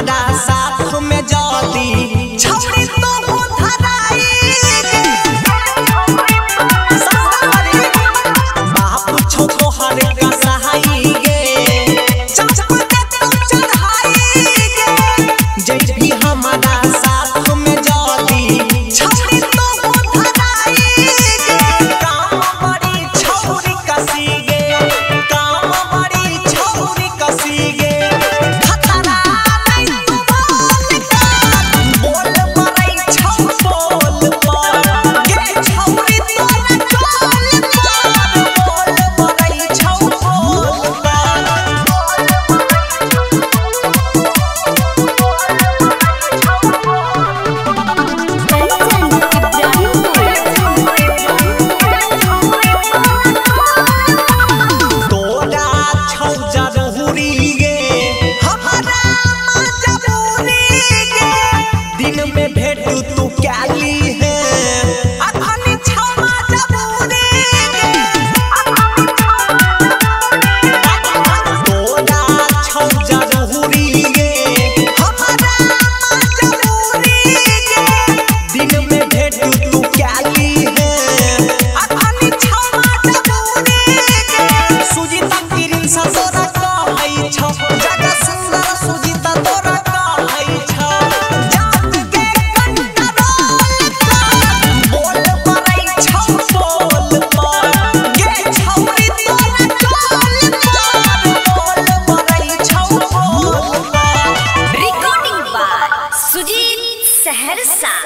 हमारा साथ में जली छोड़ी तो सहरसा।